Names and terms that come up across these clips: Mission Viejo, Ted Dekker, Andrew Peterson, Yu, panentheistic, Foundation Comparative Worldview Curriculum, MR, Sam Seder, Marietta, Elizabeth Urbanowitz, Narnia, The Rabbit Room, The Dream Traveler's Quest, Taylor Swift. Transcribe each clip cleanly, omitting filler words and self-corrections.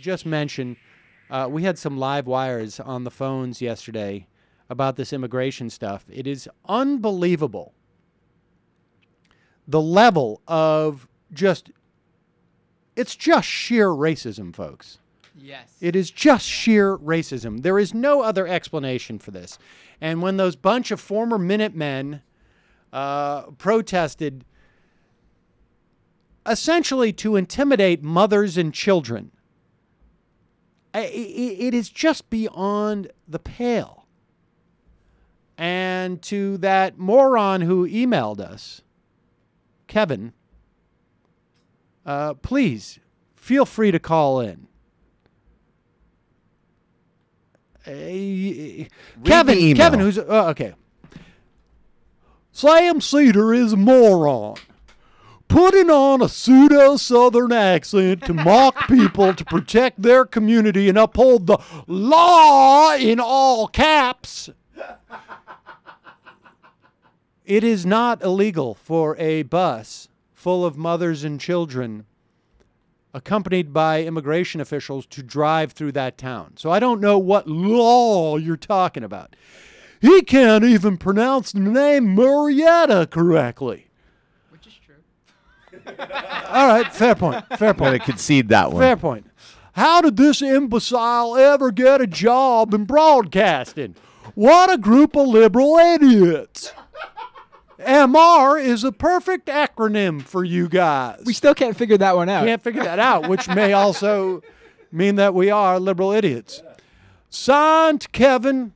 just mention, we had some live wires on the phones yesterday about this immigration stuff. It is unbelievable the level of just, it's just sheer racism, folks. Yes. It is just sheer racism. There is no other explanation for this. And when those bunch of former Minutemen protested essentially to intimidate mothers and children, it is just beyond the pale. And to that moron who emailed us, Kevin, please feel free to call in. Kevin, who's okay. Sam Seder is a moron, putting on a pseudo-Southern accent to mock people to protect their community and uphold the law in all caps. It is not illegal for a bus full of mothers and children accompanied by immigration officials to drive through that town. So I don't know what law you're talking about. He can't even pronounce the name Marietta correctly. Which is true. All right, fair point. Fair point. I'm going to concede that one. Fair point. How did this imbecile ever get a job in broadcasting? What a group of liberal idiots. MR is a perfect acronym for you guys. We still can't figure that one out. Can't figure that out, which may also mean that we are liberal idiots. Signed, Kevin,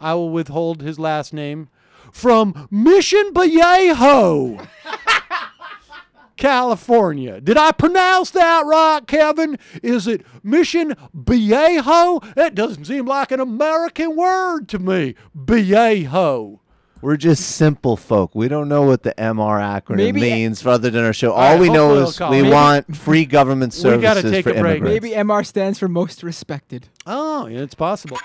I will withhold his last name, from Mission Viejo, California. Did I pronounce that right, Kevin? Is it Mission Viejo? That doesn't seem like an American word to me, Viejo. We're just simple folk. We don't know what the MR acronym means for other than our show. All we know is we want free government services for immigrants. Maybe MR stands for most respected. Oh, yeah, it's possible.